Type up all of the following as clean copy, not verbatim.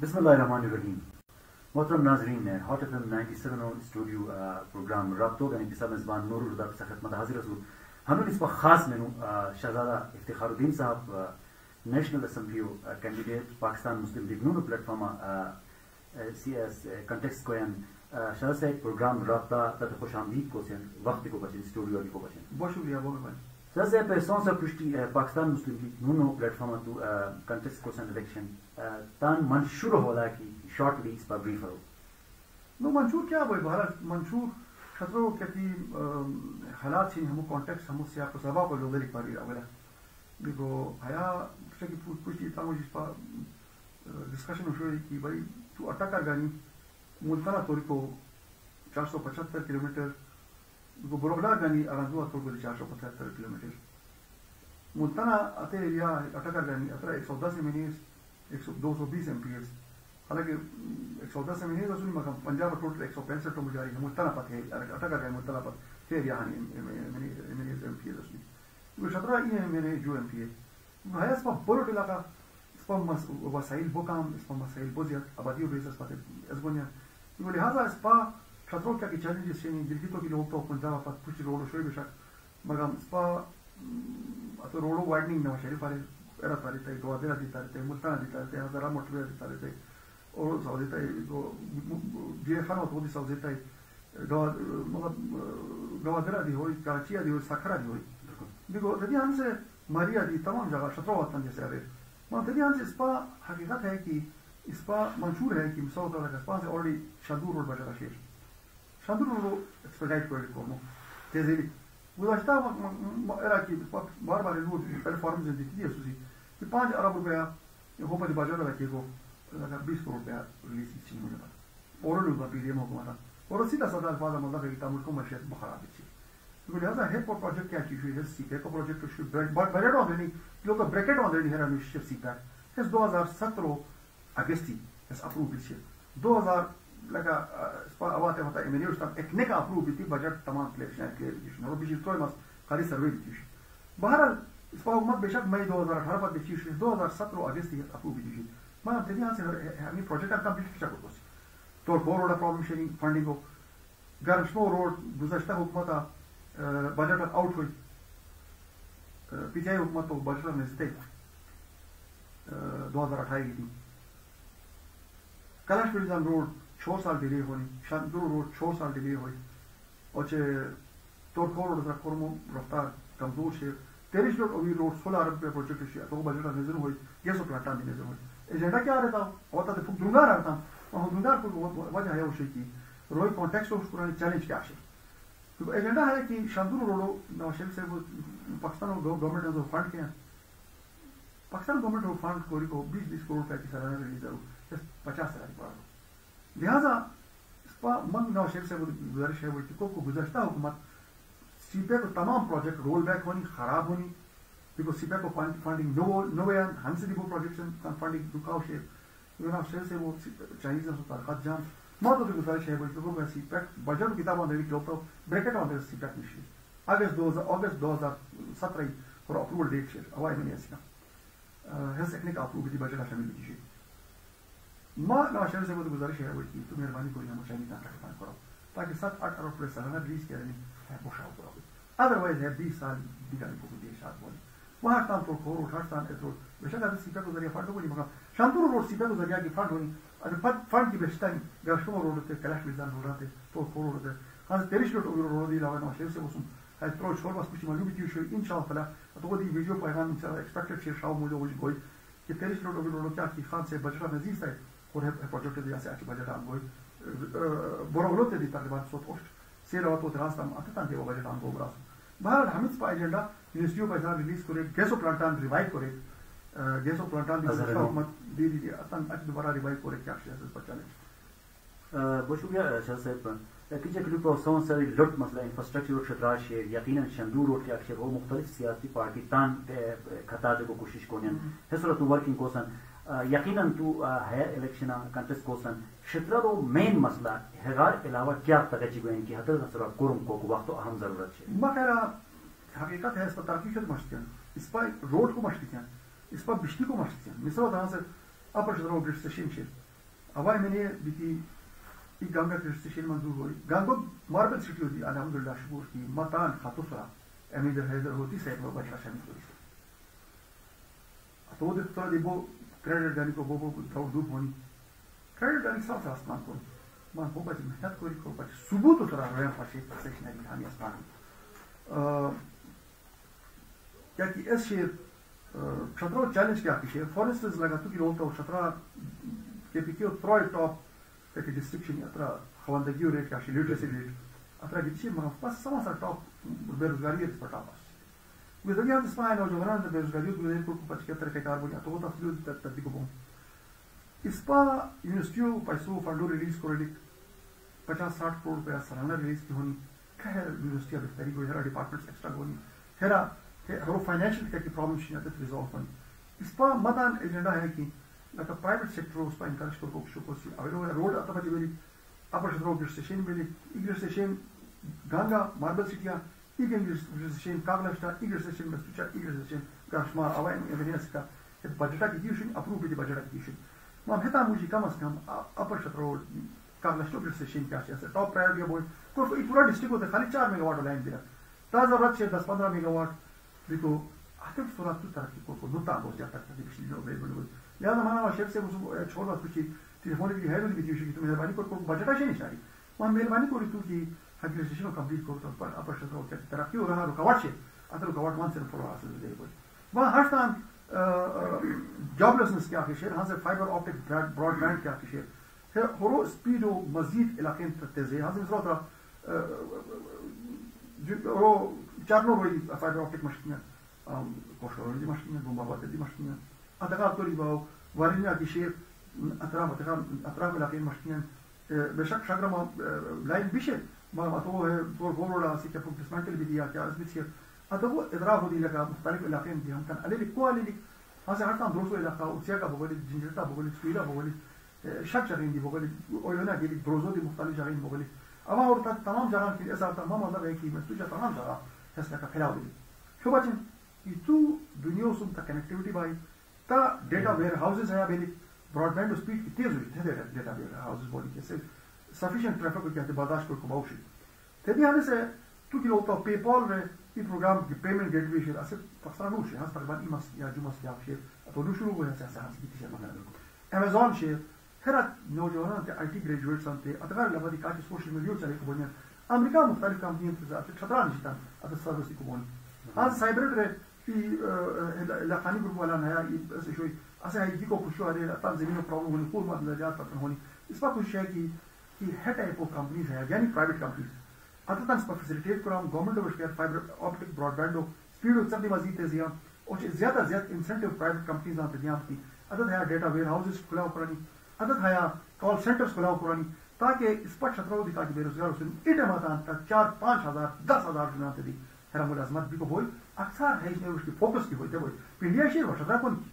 बिस्मिल्लाहिर रहमानिर रहीम। मोहतरम नाजरीन, हॉट एफ एम 97 और स्टूडियो प्रोग्राम रब्तो यानी कि सब मेज़बान नूरुल हक से खिदमत हाजिर हूं। हमें इस पर खास मेनू शहजादा इफ्तिखारुद्दीन साहब, national assembly candidate, Pakistan Muslim लिगनून प्लेटफॉर्म सीएस कॉन्टेक्स्ट को शाह साहब प्रोग्राम रब्ता तथा खुश आमदीद को से वक्त को बचें स्टूडियो को बचें। बहुत शुक्रिया। बहुत Să se persoană puști Pakistan muslim nu o platformă tu contest question election tan manshur hola ki short weeks par brief ho no manshur kya hoye bharat manshur khatro kati halat se hum context hum se aap sabab ko log par wala biko aya se ki pushti ta mujhe par discussion ho rahi ki bhai tu attack gani multana tor ko 475 km Gubrola gani aranzua turgul de 475 km. Multana ateria ataca gani atra 110 minis, 220 amperes. Halaki 110 minis asul makam Punjab total 165 to mujari multana pat ataca gani multana pat teria hani minis amperes asul. Yo shatra ye mere jo ampere. Bhai aspa boro dilaka spam wasail bokam spam wasail boziat abadi obesas pat esgonia. Yo lihaza spa Catrol care challenges se ni dilgito ki log to punjab pat puch road shoy beshak magam spa ato road widening na shari pare era pare tai do adera ditar tai multan ditar tai hazara motor ditar tai aur saudi tai go je khano to di saudi tai do matlab do adera di hoy karachi di hoy sakhara di hoy biko dadian se maria di tamam jagah chatrol watan jaise are ma dadian se spa haqiqat hai ki spa manshur hai ki misal ka spa se already shadur road bajara shesh Sandurul expedite care cum, tezeli. Uitați-vă, era că barbare nu performează de tine, susi. Pe 5 arabul pe a, eu hopa de bazar la care go, la care 20 pe a release cine nu era. Orul va pierde mă cum era. Orul sita sada faza mă da că tamul cum așa buhara bici. Pentru că asta e pe project care și este sipe, pe project și bare doamne, loca bracket already era nu și sipe. Este 2017 august, este aprobit și. 2000 लगा spa आवाते होता है मेन्यू staff एक नेक approve थी budget तमाम selection clarification और बिजली तो मस खाली सर्वे थी बहरहाल स्पा हुकूमत बेशक मई 2018 पर थी 2017 अगस्त तक अप्रूव थी मैं तेरिया से हमें प्रोजेक्ट का कंप्लीट किया को तो board of problem sharing funding को गरशमो रोड गुजशता हुकूमत बजट आउट हुई पीटीआई हुकूमत तो बजट में से 2018 की कलश टूरिज्म रोड 4 साल डिले होनी शांतुर रोड 4 साल डिले हुई और जे तोरखोर रोड रखोरमो रफ्तार कमजोर है 23 रोड और रोड 16 अरब पे प्रोजेक्ट है तो बजट नजर हुई ये सब प्लाटा में नजर हुई एजेंडा क्या रहता होता तो फुक दुंगा रहता और दुंगा को वजह है उसे की रोई कॉन्टेक्स्ट ऑफ पूरा चैलेंज क्या है तो एजेंडा है कि शांतुर रोड नौशेल से वो पाकिस्तान गवर्नमेंट ने फंड किया पाकिस्तान गवर्नमेंट ने फंड कोरी को 20 करोड़ का किसान रिलीज करो 50,000 का लिहाजा इसपा मंग नौशेर से गुजारिश है वो टिको को गुजरता हुकूमत सीपे को तमाम प्रोजेक्ट रोल बैक होनी खराब होनी बिकॉज सीपे को फंडिंग नो वे हंस दी वो प्रोजेक्ट फंडिंग रुकाव शेर नौशेर से वो चाइनीज तारकत जान मौत होती गुजारिश है वो टिको सीपैक बजट किताब ऑन ब्रैकेट ऑन सीपैक निशी अगस्त 2017 और अप्रूवल डेट शेर हवाई महीने इसका अप्रूव की बजट शामिल कीजिए मां नौशेर से मुझे गुजारिश है कि तुम मेहरबानी करो हमें शामिल ना करो ताकि 7-8 अरब रुपए सालाना रिलीज करें है बोशाओ करो अदरवाइज है 20 साल निकालने को देश साथ बोले वहां काम तो खोर उठा स्थान है तो बेशक अभी सीपा को जरिया फंड को नहीं मगा शांतुर रोड सीपा को जरिया की फंड होनी और फंड की बेस्टन गशमो रोड से कलाश मिजान हो रहा थे तो खोर रोड है 13 रोड और रोड दी लावा नौशेर से उसमें है तो छोड़ बस कुछ मालूम की शो इंशाल्लाह तो वो दी वीडियो पैगाम इंशाल्लाह एक्सपेक्टेड शेयर शाओ मुझे कुछ कोई कि 13 रोड और रोड क्या की खान से बजरा नजीब है और है प्रोजेक्ट दिया से अच्छा बजट आंगो बोरोलोते दी तकरीबन 108 से रात उतरा हम अतता दे बजट आंगो बरा भारत हम इस एजेंडा यूनिवर्सिटी पैसा रिलीज करे गैसो प्लांट रिवाइव करे गैसो प्लांट की हुकूमत दे दी अतन आज दोबारा रिवाइव करे क्या शेयर पर चले बहुत शुक्रिया शाह साहब कि जे ग्रुप ऑफ सोन से लट मसला इंफ्रास्ट्रक्चर क्षेत्र शेयर यकीनन शंदूर और के अक्षर वो मुख्तलिफ सियासी पार्टी तान खता दे को कोशिश कोने है सूरत वर्किंग कोसन यकीनन तू है इलेक्शन कंटेस्ट कोसन क्षेत्र रो मेन मसला हैगार अलावा क्या तगजी गोइन की हदर असर कोरम को वक्त अहम जरूरत है मगर हकीकत है इस तरह की शद मशकियां इस पर रोड को मशकियां इस पर बिजली को मशकियां मिसरा दान से अपर शहरों ब्रिटिश से शिमशेर Avai mine biti i ganga krishtishin manzur hoi. Gango marbat city hoti alhamdulillah shukur ki matan khatufra amidar haider hoti saif baba shasham hoti. Ato de tar de bo credit dani ko bobo ko thau dup honi. Credit dani sa sa asman ko. Man boba ji mehnat kori ko pat subut utara rahe fashi professional bihani asman. Kya ki es she Shatra challenge kya piche. For instance lagatu ki rolta ho shatra KPK o troy top pe districtioni atra xavandagi rate ca și literacy rate atra ghici mă pas sama sa top berozgarie patapa. Cu zăgia de spine o jumătate de berozgarie cu de cu pachetă trecar bun atot a fluid de ticobon. Ispa universiu paisu funduri release correct 50-60 crore pe asana release ki honi ca universitatea de tari gojara departments extra goni. Hera hero financial ki problem shina de resolve honi. Ispa madan agenda hai ki dacă private sectorul spa încărcă corupție posibil, avem road atât de mari, apăsător organizației mari, organizații ganga, marble citia, organizații cavlășta, organizații mestuța, organizații gashmar, avem evidență că bugetul execution, aprobare de bugetul execution. Mam heta muzica mas cam apăsător cavlășta organizații care se asta top priority boy, că îi pura districtul de xali 4 megawatt line dira. Taza vrăție 10-15 megawatt, dico atât sorat tot artic cu nota boș de atât de bine available. Iar am anunțat șef se mușcă școala spune telefonul de haide de videoșii tu mehrbani cor budgeta și niște ari. Mam mehrbani cori tu ki administration complete cor tot par apăsător o chestie terapi o raha rukawat she. Ata rukawat man se follow asel de boy. Va hastan joblessness kya khisher haze fiber optic broadband kya khisher. Horo speed o mazid elaqin tateze haze zrata ro charnoroi fiber optic mașină coșorul de mașină bombavate de mașină. Ataca toliba, varinia kisher, atrava la fin maștinen, beșac șagrama line bișe, ma ato e tor golola se că punctismantel bidia, că asbiție. Atago edravo din la muxtalif la fin diham kan aleli ko aleli. Haza hartan dorso ila ka usia ka bogoli jinjirta bogoli suila bogoli shakcharin di bogoli oyona geli brozo di muxtalif jarin bogoli. Ama orta tamam jaran ki esa tamam Allah ve ki mestuja tamam jara hasna ka khalawi. Shobatin itu dunyo sum ta connectivity bai ता data warehouses हैं अभी broadband speed की तेज हुई थे data warehouses body के से sufficient traffic को कहते बर्दाश्त कर कबाउशी थे भी आने से तू कि होता पेपॉल में ये प्रोग्राम की पेमेंट गेटवे शेयर ऐसे पाकिस्तान में शेयर तकरीबन ई मस या जुमस या शेयर तो शुरू हो जाता है साहस की शेयर मंगा Amazon शेयर हर नौजवान के आईटी ग्रेजुएट्स आते अगर लबादी का सोशल मीडिया चले को बने अमेरिका मुख्तलिफ कंपनियों के साथ खतरा नहीं था अब सर्विस को बोल आज cyber și la canibul cu alana aia, asta e dico cu șoare, ta zemină problemă, în urmă de la alta, în honi. Îți fac cu șoare că e heta e po companies aia, iar e private companies. Atâta îți fac facilitate cu am government over share fiber optic broadband, speed-ul țări de mazite ziua, orice ziata ziat incentive private companies la pe ziua, atâta aia data warehouses culeau curani, atâta aia call centers culeau curani, tache îți fac șatrau de tache berozgarul sunt, ite matanta, 4, 5,000, 10,000 junate de. Era mult azmat, bico voi, aksar hai ne uști focus ki hoite voi. Pindiya shehir va shatra koni.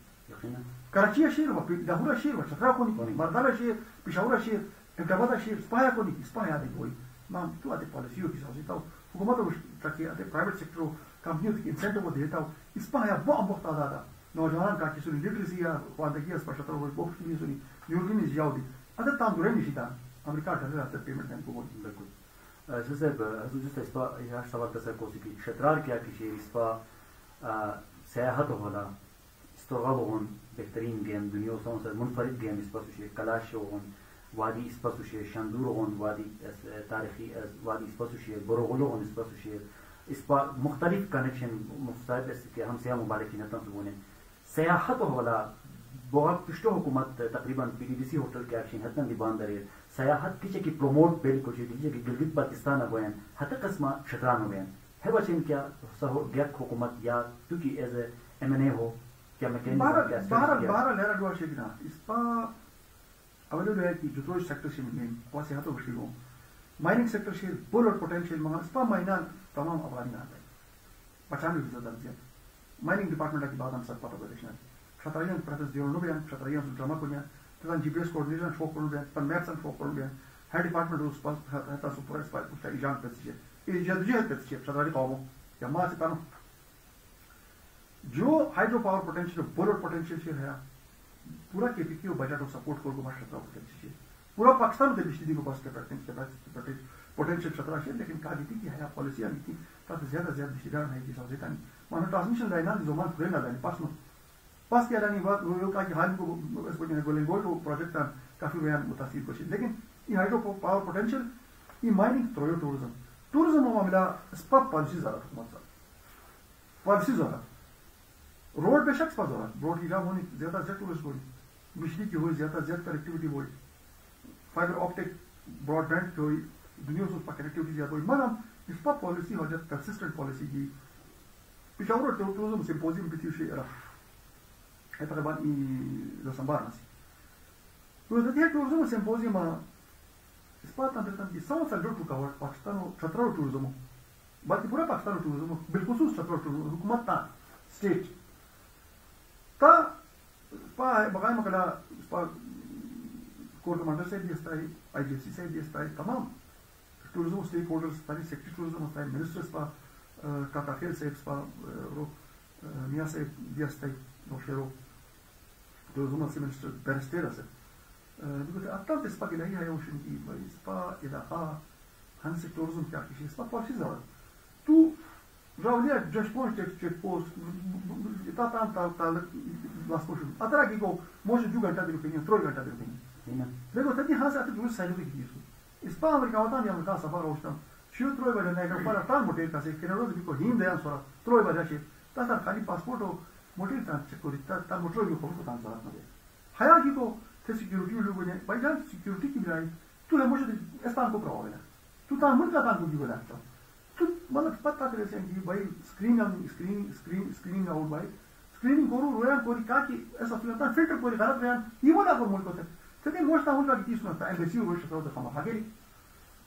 Karachiya shehir va, Lahora shehir va shatra koni, Mardala shehir, Peshawar shehir, Ahmedabad shehir, Spaha koni, Spaha de voi. Mam tu ate policy ki saujitau. Hukumat ush taki ate private sector companies ki incentive deta. Spaha ba ambota dada. Naujawan ka ki suni literacy ya wandagiya spashatra voi box ni suni. Yurgini jaudi. Ate tandure ni shita. America ta ate payment kan ko bol bilkul. Joseph, acesta este așteptat să se constituie. Ștrar care aici este seahat ola, storgavon, becterin game, dunio sau să munfarid game este pasușe, calashoon, vadi este pasușe, shanduroon, vadi tarihi, vadi este pasușe, borogoloon este pasușe, este muxtalif connection, muxtalif este că am seam mubarekin atam subune. Seahat ola, बहुत पिछले हुकूमत तकरीबन PDC hotel के action हतन दीवान दरे सयाहत की चकी promote bell को चीज की गिलगित पाकिस्तान अगोयन हत कसमा शतरान होयन है वचन क्या सहो गैर हुकूमत या क्योंकि एज ए एमएनए हो क्या मैकेनिज्म क्या 12 लेरा डो शिकना इसपा अवेलेबल है कि जो सेक्टर से में कौन से हाथों वशी हो माइनिंग सेक्टर शेयर बुल और पोटेंशियल महा इसपा महीना तमाम आबादी आता है 95% माइनिंग डिपार्टमेंट की बात हम सब पता परेशान Şatrayın profesyonel olmayan, şatrayın drama koyan, tezan GPS coordination şok koyan, pan maps an şok koyan, her department o spas hatta super spy usta ijan pesiye. İjadıcı pesiye şatrayı kavmo. Ya ma se tanu. Jo hydropower potential, borer potential share hai, पूरा KPK budget और support को मात्र चाहिए पूरा पाकिस्तान के बिजली को पास potential खतरा है लेकिन कागती की हया पॉलिसी आ नीति तथा ज्यादा ज्यादा बिजलीदार है कि समझे तानी मानो ट्रांसमिशन लाइन ना जोमान पूरे ना जाने पास में पास के रानी बात वो का हाल को इस पर गोलिंग गोल्ड प्रोजेक्ट काफी बयान मुतासिर कोशिश लेकिन ये हाइड्रो पावर पोटेंशियल ये माइनिंग थ्रू टूरिज्म टूरिज्म मामला स्पा पॉलिसी जरूरत मतलब पॉलिसी जरूरत रोड पे शख्स पर जरूरत रोड की राह होनी ज्यादा से टूरिस्ट होनी बिजली की हो ज्यादा से ज्यादा कनेक्टिविटी हो फाइबर ऑप्टिक ब्रॉडबैंड की हुई दुनिया से उसका कनेक्टिविटी ज्यादा हुई माना इस पर पॉलिसी हो जाए कंसिस्टेंट पॉलिसी की पिछावर टूरिज्म सिंपोजियम पिछले हैदराबाद संभारना टूरिज्म सिंपोजियम इस्पात की सौ साल जो टूका हुआ पाकिस्तान छतरा टूरिज्म बल्कि पूरा पाकिस्तान टूरिज्म बिलखसूस छतरा टूरिज्म हुकूमत था स्टेट ता बगाय मकला कोर कमांडर से भी असता है आईजीएफसी से भी असता है तमाम tourism stakeholders sector tourism असता है मिनिस्टर्स पर Catafel se expa mia se diastei noșero turizmul se menște berstera se. Deci atât de spa gilei hai oșin i mai spa ida a han sectorul chiar și spa parcizat. Tu raulia despons check post tata la sfârșit. Atragi go moșe juga gata de opinie, troi gata de opinie. Bine. Deci tot din haza atât de salut de spa america otan am da safar oștam. Și eu trebuie de neagră, fără tan motiv, ca să-i generoz, bico, din de ansora, trebuie de așa. Tata, cali pasportul, motiv, tan, securitate, tan, motiv, eu fără tan, zorat, motiv. Haia, bico, te security, eu bine, bai, dan, security, bine, tu le moșe, ăsta am cu probabilă. Tu tan, mânca, tan, cu bico, de-asta. Tu, mă, pat, tatele, se închid, bai, screening, out, bai, screening, coru, roian, cori, cachi, ăsta, tu le tan, filter, cori, garat, roian, e mă, dacă mult, toate. Te te moșta, mult, la ghitis, nu, asta, embassy-ul, roșu, sau de fama, hageri,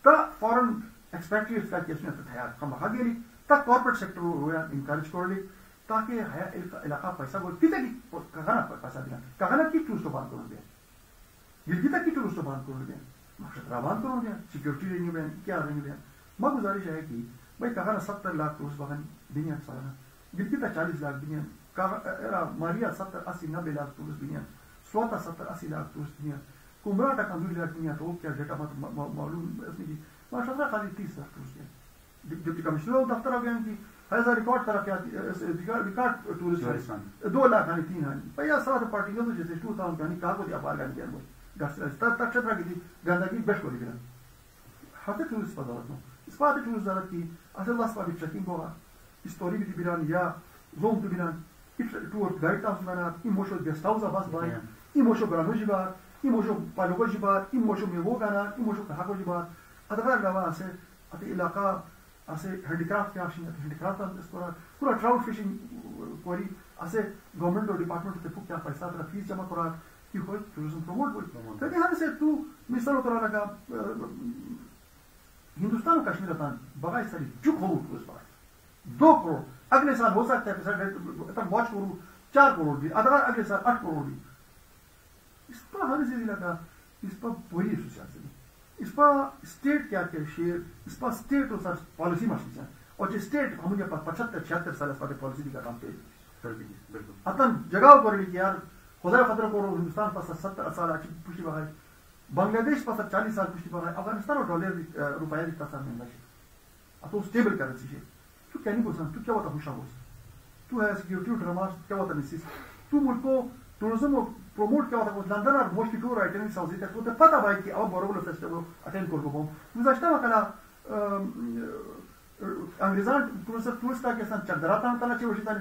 ta, foreign, expected का case में तो तैयार हम हागेरी तक corporate sector होया encourage कर ले ताकि हया इलाका पैसा वो कितने की कहाना पर पैसा देना कहाना की टूरिस्ट बात कर दे ये कितना की टूरिस्ट बात कर दे मकसद राबान कर दे सिक्योरिटी रेंज में क्या रेंज में मैं गुजारिश है कि भाई कहाना 70 लाख टूरिस्ट बहन दुनिया सारा गिरता 40 लाख दुनिया का मारिया 70 80 90 लाख टूरिस्ट दुनिया स्वाता 70 80 लाख टूरिस्ट दुनिया कुमरा तक 2 लाख दुनिया तो क्या डेटा मालूम इसमें माशाल्लाह खाली 30 लाख टूरिस्ट डिप्टी कमिश्नर दफ्तर आ गया ऐसा रिकॉर्ड करा क्या रिकॉर्ड टूरिस्ट 2 लाख यानी 3 लाख भैया सारा पार्टी का जैसे 2000 यानी कहा को अपार कर दिया क्षेत्र की गंदगी बेश को दिया हद टूरिस्ट वजारत में इस बात टूरिस्ट वजारत की असल वास्तव में चेकिंग होगा स्टोरी भी बिरान या जोन भी बिरान टूर गाइड का सुनाना इमोशनल गेस्ट हाउस आवाज भाई इमोशनल ग्रामीण बात इमोशनल पालोगो जी बात इमोशनल वो गाना इमोशनल कहा को जी बात अदर गवा से अति इलाका ऐसे हैंडीक्राफ्ट की आवश्यकता हैंडीक्राफ्ट का स्कोर पूरा ट्राउट फिशिंग कोरी ऐसे गवर्नमेंट और डिपार्टमेंट से क्या पैसा तरह फीस जमा करा कि हो टूरिज्म प्रमोट हो तो यहां से तू मिसल उतरा लगा हिंदुस्तान कश्मीर तक बगाई सारी चुप हो उस बात 2 करोड़ अगले साल हो सकता है पैसा तक वॉच करूं 4 करोड़ भी अदर अगले साल 8 करोड़ भी इस पर हर चीज लगा इस पर पूरी सोच इसपा स्टेट क्या क्या शेयर इसपा स्टेट और सर पॉलिसी मशीन और जो स्टेट हम 75-76 साल इस पॉलिसी का काम कर दी बिल्कुल अतन जगह पर लिखी यार खुदा खतरा करो हिंदुस्तान पर 70 साल अच्छी पुष्टि बहाय बांग्लादेश पर 40 साल पुष्टि बहाय अफगानिस्तान और डॉलर रुपया दिखता सा महंगा है तो स्टेबल करेंसी है तो क्या नहीं बोल सकता तू क्या बता खुशा हो तू है सिक्योरिटी ड्रामा क्या बता नहीं तू मुल्को tourism promote că o Londra ar moști tour aitenis sauzite cu de pata bai că au borobul festivalul aten corgobom. Nu zaștava că la anglezan profesor turista că sunt chadratan tala ce ușitani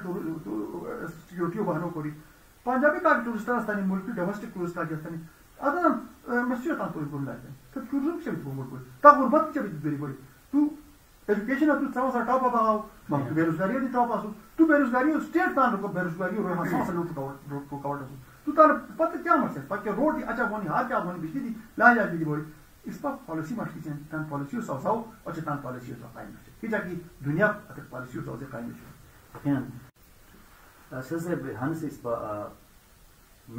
YouTube bahno cori. Punjabi ka turista stani multi domestic turista că stani. Adam mesiu tan to bol late. Că tourism ce promote cori. Ta gurbat ce bideri bori. Tu education tu sau sa taupa bahau. Ma beruzgariu de taupa su. Tu beruzgariu state tan ko beruzgariu ro hasa sa lut ko kawat. Tu तार पता क्या मसला है ताकि road अच्छा होनी हाथ क्या होनी बिजली ला जा बिजली बोली इस पर पॉलिसी मस्ती से तान पॉलिसी सासाओ और चेतान पॉलिसी तो कायम है कि ताकि दुनिया अगर पॉलिसी तो से कायम है यानी सबसे हम से इस पर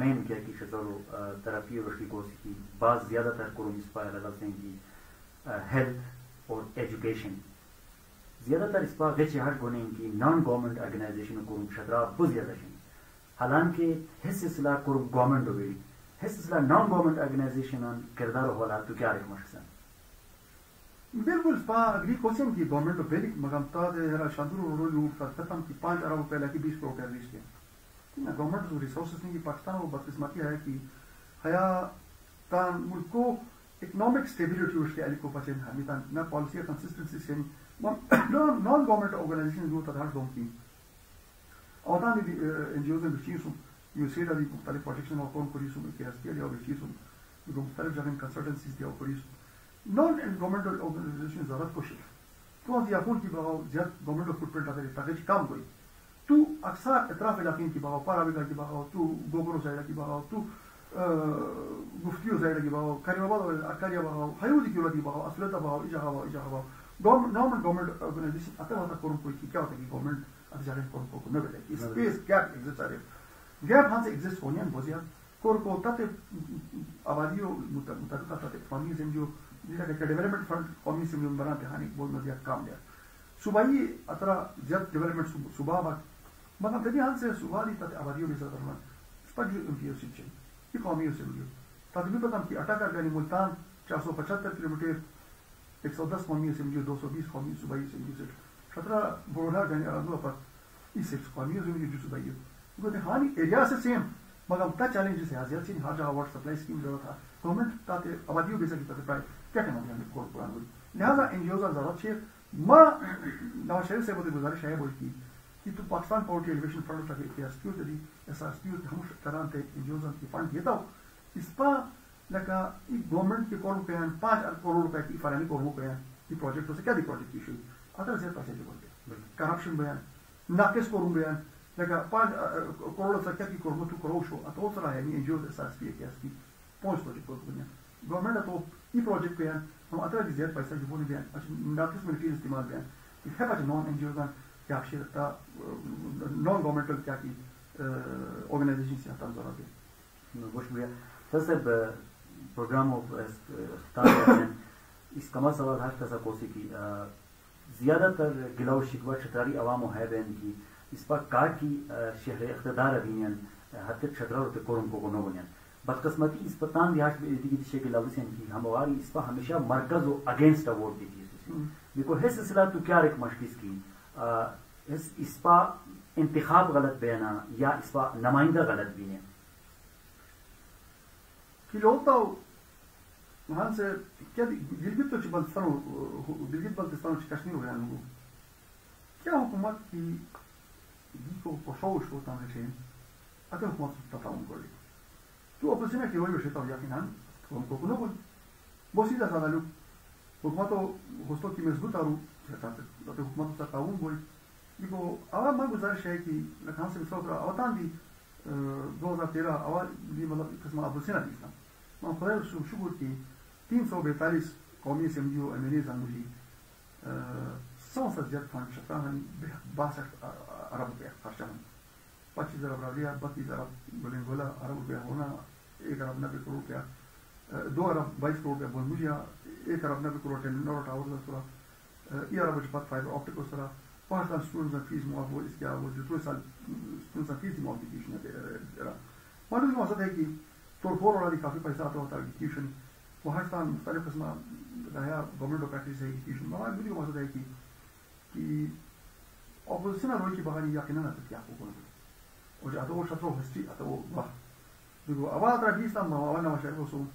मेन क्या कि शतरो थेरेपी और कोर्स की बात ज्यादातर करो इस पर अलग से कि हेल्थ और एजुकेशन ज्यादातर इस पर गैर हर कोने की नॉन गवर्नमेंट ऑर्गेनाइजेशन को शतरा बहुत ज्यादा है हालांकि इस सिलसिला कुर्ब गवर्नमेंट हो गई इस सिलसिला नॉन गवर्नमेंट ऑर्गेनाइजेशन किरदार होला तो क्या रहे मशसन बिल्कुल पा अगली कोशिश की गवर्नमेंट बेलिक मगम ताद हरा शादुर रोल लूट पर खत्म की 5 अरब पहले की 20 करोड़ रिलीज किया ना गवर्नमेंट जो रिसोर्सेज नहीं पाकिस्तान वो बदकिस्मती है कि हया तान मुल्क को इकोनॉमिक स्टेबिलिटी उसके एलिको पचन हमी तान ना policy consistency same non government organisation जो तथा दो की औरतां भी एनजीओज ने विचीज यूसीड अभी मुख्तलिफ प्रोटेक्शन और कौन पुलिस के हस्ती अली और विचीज जो मुख्तलिफ जगह कंसल्टेंसीज दिया पुलिस नॉन गवर्नमेंट ऑर्गेनाइजेशन जरूरत कोशिश तो आज याकून की बगाव जब गवर्नमेंट ऑफ फुटप्रिंट अगर पैकेज काम हुई तो अक्सर इतराफ इलाकिन की बगाव पाराविका की बगाव तो गोबरो जायदा की बगाव तो गुफ्तियों ज़ायदा की बाव, करीमाबाद और अकारिया बाव, हायुदी की वाली बाव, असलता बाव, इजाहा बाव, गवर्नमेंट गवर्नमेंट ऑर्गेनाइजेशन अतः वहाँ कोर्म कोई क्या होता है कि गवर्नमेंट अब जाने कोर्म को न मिले, स्पेस गैप एग्जिस्ट आ रहे, गैप हाँ से एग्जिस्ट होने हैं बहुत यार, कोर्म को तत्व आबादियों मुताबिक तत्व फंडी से जो जिसका डेवलपमेंट फंड कॉमी से जो बना ध्यान एक बहुत मज़िया काम लिया, सुबही अतरा जब डेवलपमेंट सुबह बात, मतलब तभी हाँ से सुबह ही तत्व आबादियों के साथ रहना, इस पर जो इंफ्यूज़ चीज़ इकॉमी उसे मिली तदबी पता कि अटक कर गई मुल्तान 475 किलोमीटर 110 कौमी से मिली 220 कौमी सूबाई से मिली 17 बोड़ा गई अरबों पर इस कौमी से मिली सूबाई को हानी एरिया से सेम मगर तक चैलेंजेस है हाजिर सिंह हर जगह वाटर सप्लाई स्कीम जरूरत था गवर्नमेंट ताते आबादियों बेसा की तरफ प्राय क्या कहना है हमने कोर पुरान बोली लिहाजा एनजीओ का जरूरत है मां नवाज शरीफ से बहुत गुजारिश है बोल कि तो पाकिस्तान पॉवर्टी एलिवेशन फंड तक एक एसक्यूट दी एसक्यूट हम कराते एनजीओज की फंड देता हूं इस पर लगा एक गवर्नमेंट के कॉल पे 5 करोड़ रुपए की फरानी को वो गया कि प्रोजेक्ट से क्या दी प्रोजेक्ट इशू अदर से पैसे बोलते करप्शन बयान नाकिस करूं बयान लगा 5 करोड़ से क्या की करोड़ तो करोड़ शो तो तरह है एनजीओज एसएसपी के एसपी पहुंच प्रोजेक्ट को गवर्नमेंट तो ये प्रोजेक्ट पे हम अदर से पैसा जो बोल बयान अच्छा नाकिस में टीज इस्तेमाल बयान कि है बट नॉन एनजीओज क्या आपका नॉन गवर्नमेंटल क्या की ऑर्गेनाइजेशन से आता जरूरत है बहुत शुक्रिया सर सब प्रोग्राम ऑफ इस कमा सवाल हर तसा कोसी की ज़्यादातर गिला और शिकवा शतरारी अवाम है बहन की इस पर कार की शहर इख्तदार अभियान हत्या शतरा और कोरम को नो बनियान बदकस्मती इस पर तान रिहाश दिशे गिला की हम इस पर हमेशा मरकज और अगेंस्ट वोट देती बिकॉज है सिलसिला तो क्या एक मशकिस की इसपा इंतखाब गलत बहना या इसपा नुमाइंदा गलत भी है कि लोता वहां से क्या गिलगित तो गिलगित बल्तिस्तान कश्मीर हो गया क्या हुकूमत की को पशोश होता है अगर हुकूमत तफाहम कर ली तो अपोजिशन में क्यों विषय तो यकीन हमको को बोल बहुत सीधा साधा लोग हुकूमत होस्तों की मजबूत आ रू हुकूमत का ताउन बोल देखो आवाज मैं गुजारिश है कि लखनऊ से विश्व अवतान भी 2013 आवाज भी मतलब किस्म अबुलसिना दी था मैं खुदा शुक्र की 342 कौमी असम्बली और एम एन ए जानबूझी 100 फंड शकता हम 62 अरब रुपया खर्चा हम 25 अरब रालिया 32 अरब बलेंगोला अरब रुपया होना 1 अरब 90 करोड़ रुपया 2 अरब 22 करोड़ रुपया बोलमुजिया 1 अरब 90 करोड़ टेंडर टावर का ये अरब रुपया फाइबर ऑप्टिक उस तरह 5 साल स्टूडेंट्स का फीस मुआफ हो इसके वो जो 2 साल स्टूडेंट्स का फीस मुआफ की ट्यूशन है मालूम मकसद है कि तोड़फोड़ वाला भी काफ़ी पैसा आता होता है ट्यूशन वो हर साल मुख्तलिफ किस्म रहा गवर्नमेंट ऑफ प्रैक्टिस है ट्यूशन मालूम मकसद है कि अपोजिशन रोल की बहानी यकीन आता कि आपको बोल और जाता वो शतरों हिस्ट्री आता वो वाह देखो आवाज आता 20 साल नवाज शरीफ वसूम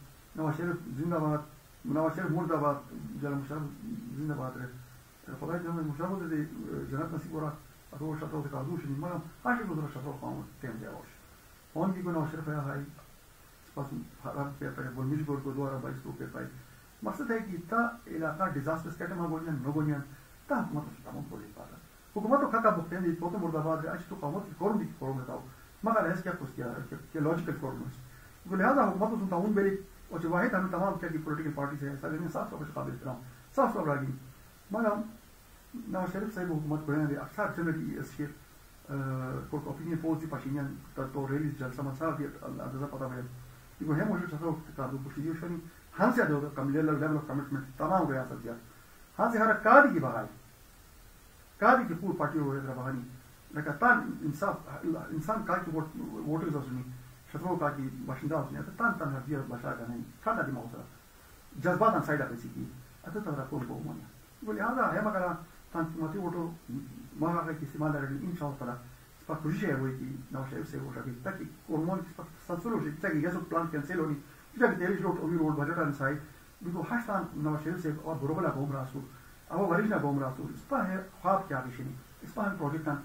नवाज शरीफ जिंदाबाद नवाज शरीफ मुर्दाबाद जरा मुशरफ जिंदाबाद रहे خدای جان مشاهده دی جناب نصیب را ادو شطر و کادوش نیمانم آشی بود را شطر خواهم تیم دیواش آن دیگو ناشرفه های سپاس حرام پیپای بولمیش گرگو 2 अरब 22 رو پیپای مقصد ہے کہ تا علاقہ ڈیزاسٹر سکیٹم ها گولیان نو گولیان تا حکومت رو تمام بولی پارا حکومت رو خطا بکتین دی تو مرداباد آشی تو قومت کی کورم دی کی کورم نتاو مگر ایس کیا کس کیا ہے کہ لوجیکل کورم ہے لہذا حکومت رو سنتا ہوں بری اور جو واحد ہمیں تمام کیا کہ پولیٹیکل پارٹی سے سارے میں صاف طور پر قابل احترام صاف طور پر مگر نواز شریف صاحب حکومت کرنے دے اکثر جنرل کی اس شیر کوک اپینین فوز دی پاشینین تو ریلیز جلسہ مساف دی اندازہ پتا ہوئے دیکھو ہے موجود شطر افتقادو پشیدیو شنی ہاں سے دو کملی لیول آف کمٹمنٹ تمام ریاست دیا ہاں سے ہر کادی کی بہائی کادی کی پور پارٹی ہوئے در بہانی इंसान कहा कि वोटिंग उसने शत्रु कहा कि बाशिंदा उसने अगर तान तान हर दिया बाशा का नहीं खाना दिमाग उसका जज्बात अनसाइड आ गई कि अगर तब रखो उनको माना बोले हाँ ना है मगर तान तुम्हारी वोटो मारा है कि सीमा लड़ी इंशाअल्लाह pa kujiye voi ki naușev se voșa vita ki hormon ki sansuro je tagi yeso plan canceloni tida ki delish lot omi road budget an sai biko hashtan naușev se aur borobala bomrasu aur varishna bomrasu ispa hai khwab kya bishini ispa project an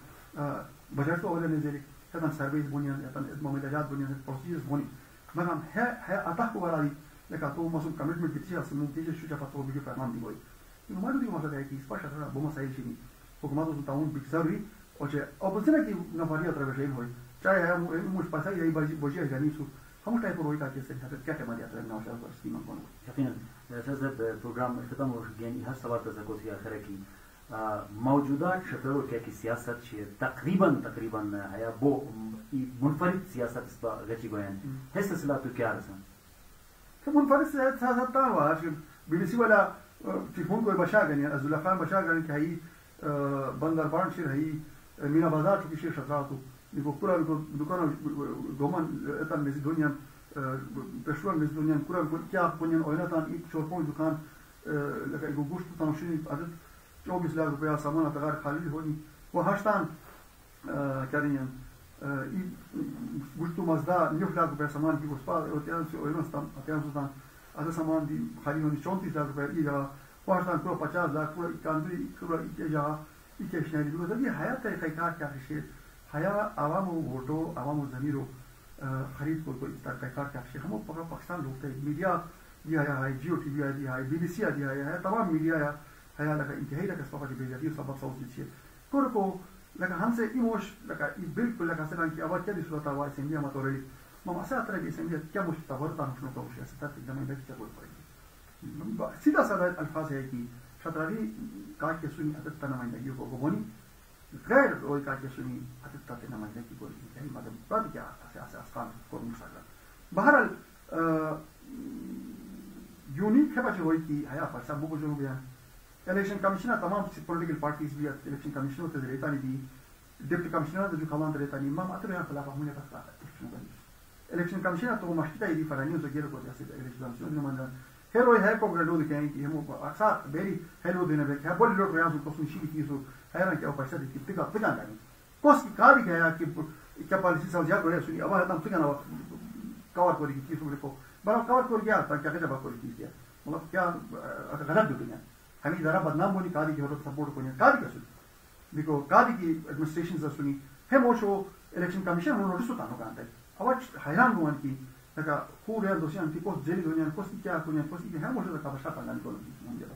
budget to aur nazari kadan service buniyan atan mamlajat buniyan procedures buni manam hai ata ko varali leka to masum commitment kitia sunun tije shuja patro biju farman di goi nu madu di masada hai ki ispa shatra boma sai shini hukumato suntaun bikzari oce opoziția care nu varia traversează noi, cei aia mulți pasări ai băieți ai janișu, cum stai pe roita acestei, să te câte mai atrag nașa să schimbăm cu noi. Iată, acest program este tot un geni, hăs sabat să coți akhira ki, maujuda șeful care ki siyasat ce taqriban aia bo munfarid siyasat isba gachi goyan. Hăs silatu kya rasan? Că munfarid siyasat ta wa, BBC wala telefon ko bashagani, azulafan bashagani ki hai bandarban shir hai mina bazar cu șir șatratu, nico cura nico ducana doman etan mezidonian, peșuan mezidonian cura chiar ponian oinatan i șorpon ducan, dacă e guguș tu tanșini atât 20 de rupeia samana tagar khalil honi, o hashtan carinian, i guguș tu mazda 9 rupeia saman ki gospa oteanți oinostan, ateanțutan, atât saman di khalil honi 40 rupeia i da, o hashtan cura 50 cura candri cura ieja इकेशनरी लोग तभी हया तरीका क्या है हया आवामो वोटो आवामो जमीरो खरीद को तरीका क्या है हम पक्का पाकिस्तान लोग थे मीडिया दिया है जियो टीवी दिया है बीबीसी दिया है तमाम मीडिया हया लगा इंतहाई लगा सब की बेइज्जती सब सब चीज को लगा हमसे इमोश लगा बिल्कुल लगा सलाम की आवाज क्या दिसता था आवाज इंडिया मत और मामा से तरह की समझ क्या मुश्तवर था हम को कोशिश था एकदम बैठ के बोल पड़े सीधा साधा अल्फाज है कि शतरावी का के सुनी अतत्ता नमाइंदगी को गोबोनी गैर रोई का के सुनी अतत्ता के नमाइंदगी को यही मतलब बात क्या है ऐसे आसान को मुशागरा बहरहाल यूनिक है बच्चे वही कि हया पर सब बुजुर्ग हो गया इलेक्शन कमीशन तमाम पॉलिटिकल पार्टीज भी इलेक्शन कमीशन होते रहता नहीं थी डिप्टी कमिश्नर जो कमान रहता नहीं माम अतरे यहां खिलाफ हमने पता इलेक्शन कमीशन तो मशता ही फरानी जो गिर को जैसे इलेक्शन कमीशन मानना heroi hai cum gândul că ai hemo așa beri heroi din vechi hai boli loc reazul cosmi și tisu hai ran că o pașa de tipica până costi cari că ia că poliția sau iar gore suni ava tam până la cavar cu tisu lepo bara cavar cu gea ta că deba cu tisu mă că galat de bine ani zara badnam boli cari că horot support cu cari că suni bico cari că administrations a suni hemo show election commission nu notice ta nu gândai ava hairan nu ani dacă cu real doșian tipos jeli doșian costi chiar cu ne costi hai moșe de capășa până la nicola mundial.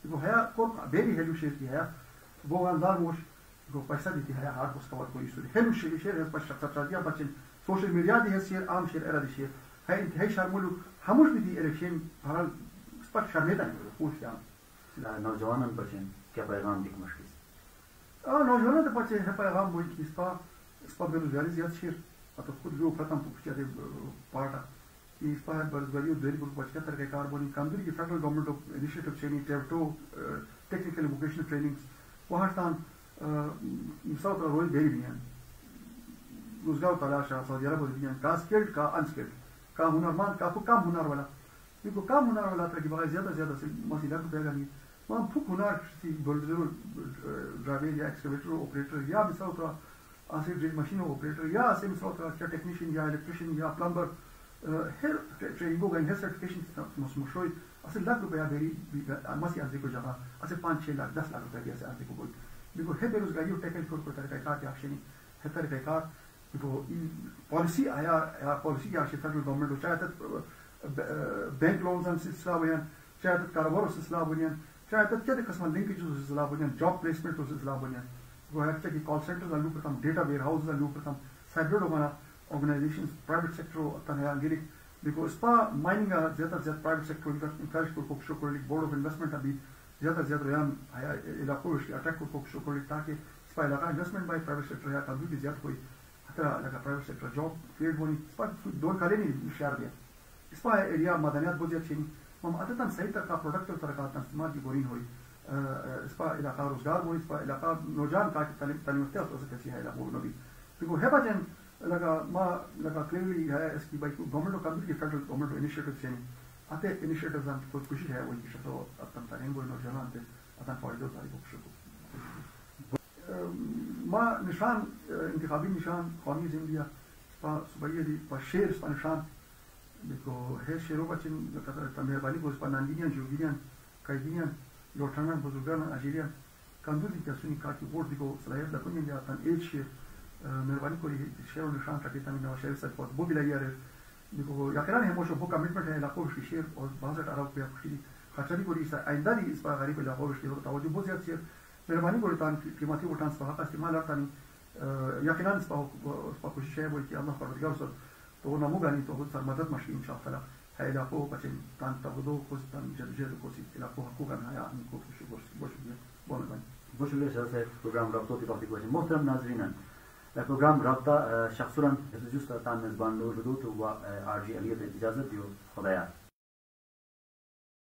Tipo hai cor beri helu share ki hai bogan dar moș go paisa de hai har cos cover cu isuri. Helu share has paisa tatradia bachin social media de share am share era de share. Hai hai sharmulu hamush bi election bharal spat sharmeda ni push ya. La naujawanan bachin kya paigham dik mushkis. Ah naujawanan de bachin hai paigham boi ki spa beruzgari zyad share. Ato khud jo pratam puchya de parta ki is par bargari udhir ko puchya tar ke carbon company ki federal government of initiative chain to technical vocational trainings wahan misal ka rol beri diyan ruzgar talasha saudi arab diyan ka skilled ka unskilled ka hunarman ka ko kam hunar wala ko kam hunar wala tar ki bagay zyada se masila ko pega ni man phuk hunar si bulldozer driver ya excavator operator ya misal ka așa de mașină operator, ia așa misalul că tehnician, ia electrician, ia plumber, her training book and her certification măsmușoi, așa la grupe ia beri, măsi azi cu java, așa 5-6 lakh, 10 lakh rupeia se azi cu bol. Bico he beruzgari o tackle for tarika ka ki actioni, he tarika ka bico policy aya policy ya shifta government ho chahta bank loans and sislabyan, chahta karobar sislabyan, chahta kya qisman linkage sislabyan, job placement sislabyan. Gohacte ki call centers alu pratam data warehouses alu pratam cyber domain organizations private sector atan hai angiri because spa mining a zyada zyada private sector ka encourage ko koshko kar board of investment abhi zyada yam ilaqo ish attack ko koshko kar taki spa ilaqa investment by private sector ya kabhi bhi zyada koi atra laga private sector job create honi spa do kare nahi share diya spa area madaniyat bahut achhi hum atatan sahi tarah ka product tarah ka tanzima di borin hoi إسقاء علاقة روزگار و إسقاء علاقة نوجان تا تعلیم یافتہ ہو سکے اچھی ہے علاقوں میں بھی کیونکہ ہے بچن لگا ما لگا کلیئرلی ہے اس کی بھائی گورنمنٹ کا بھی فیڈرل گورنمنٹ انیشیٹو سے آتے انیشیٹو ہم کو کوشش ہے وہ انیشیٹو اپن ترین کو نوجوان تے اپن فائدہ داری کو شروع ما نشان انتخابی نشان قومی زندیا صبحیہ دی بشیر نشان کو ہے شروع بچن لگا تمہیں والی کو پناندیاں جوگیاں کایدیاں لوٹانان بزرگان اجیریان کندوزی کسونی کاتی وردی کو صلاحیت لکنی دی آتان ایل شیر مروانی کوری شیر و نشان تاکیتا می نواشیر سر خود بو بلگیار دیگو یاکران هموشو بو کمیتمنت ہے علاقوش کی شیر اور بازت عراق پیا خوشیدی خطری کوری سا آئنداری اس با غریب علاقوش کی توجه بو زیاد شیر مروانی کوری تان قیمتی وطان سباحق استعمال لرتانی یاکران سبا خوشش ہے بوی که اللہ پردگار سر تو نموگانی تو خود سر مدد مشی انشاء الله هاي الأقوى بتشن تان تغدو خصتان جرجر كوسي الأقوى حقوقا هاي عن كوفش بوش بيا شخص برنامج رابطة تبادل كوسي محترم ناظرين برنامج رابطة شخصا جزء تان نزبان لو جدوت و آرجي عليه الإجازة ديو خدايا